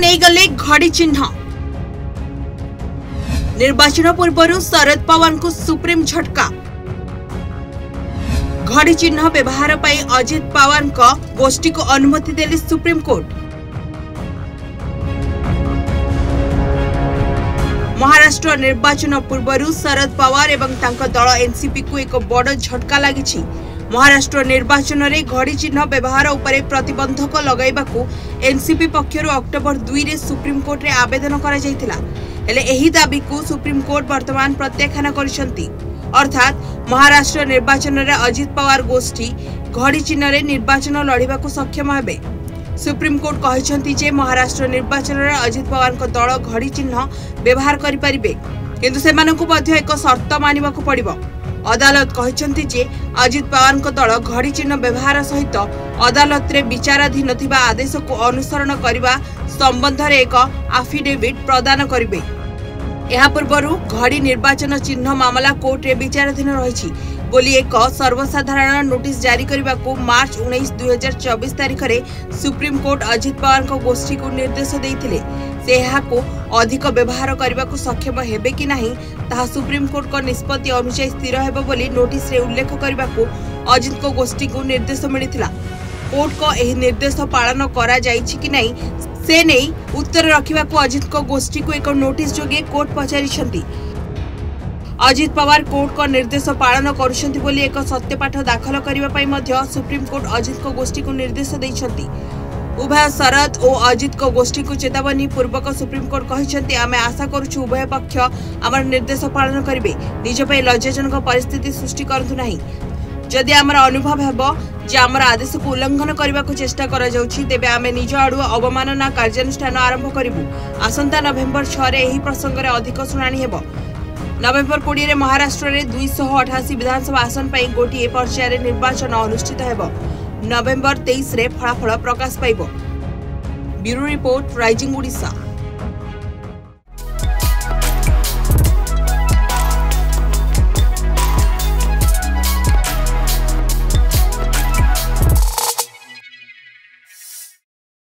नहींगले घड़ी चिन्ह। निर्वाचन पूर्व शरद पवार को सुप्रीम झटका। घड़ी चिन्ह व्यवहार पर अजित पवार गोष्ठी को अनुमति देले सुप्रीम कोर्ट। महाराष्ट्र निर्वाचन पूर्व शरद पवार एवं दल एनसीपी को एक बड़ झटका लगी। महाराष्ट्र निर्वाचन रे घड़ी चिन्ह व्यवहार उपरे प्रतिबंधक लगाइबाकू एनसीपी पक्षर अक्टोबर 2 रे सुप्रीम कोर्ट रे आवेदन करा जायतिला। हेले एही दाबी को सुप्रीम कोर्ट वर्तमान प्रत्याख्यान करछंती। अर्थात महाराष्ट्र निर्वाचन रे अजित पवार गोष्ठी घड़ी चिन्ह रे निर्वाचन लड़ीबा को सक्षम हेबे। सुप्रीम कोर्ट कहछंती जे महाराष्ट्र निर्वाचन रे अजित पवार को दल घड़ी चिन्ह व्यवहार करि परिबे, किंतु सेमानकु मध्ये एक शर्त मानिबाकु पड़िबो। अदालत कहछंती जे अजित पवार को दल घड़ी चिन्ह व्यवहार सहित अदालत रे विचाराधीन थिबा आदेश को अनुसरण करने संबंध में एक आफिडेविट प्रदान करिबे। यह पूर्व घड़ी निर्वाचन चिन्ह मामला कोर्ट रे विचाराधीन रही बोली एक सर्वसाधारण नोटिस जारी करने को मार्च 19/2024 तारीख में सुप्रीम कोर्ट अजित पवार गोष्ठी को निर्देश देते। से को अधिक व्यवहार करने को सक्षम हेबे कि नाही ताहा सुप्रीम कोर्ट को निष्पत्ति अनुसार स्थिर हेबो बोली नोटिस रे उल्लेख करने को अजित को गोष्ठी को निर्देश मिलिथिला। कोर्ट को यह निर्देश पालन करा जायछि कि नाही से नहीं उत्तर रखिबा को अजित को गोष्ठी को एक नोटिस जोगे कोर्ट पचारिछंती। अजित पवार कोर्ट को निर्देश पालन करुछंती बोली एक सत्यपाठ दाखल करिबा पई मध्य सुप्रीम कोर्ट अजित को गोष्ठी को निर्देश दैछंती। उभय शरद और अजित को गोष्ठी को चेतावनी पूर्वक सुप्रीम कोर्ट कहिसंती आमे आशा करूछु उभय पक्ष आमर निर्देश पालन करिवे, निज पई लज्जाजनक परिस्थिति सृष्टि करथु नाही। जदि आमर अनुभव हेबो जे आमर आदेश को उल्लंघन करने को चेष्टा करा जाउछि तेबे आमे निज आडु अवमानना कार्यानुष्ठान आरंभ करिबु। आसंता नवेम्बर 6 रे एही प्रसंग रे अधिक सुनानी हेबो। नवेम्बर 20 रे महाराष्ट्र रे 288 विधानसभा आसन पई गोटी पर्याय रे निर्वाचन अनुष्ठित हेबो। नवेम्बर 23 रे फलाफल प्रकाश पाइबो। Bureau report, Rising Odisha.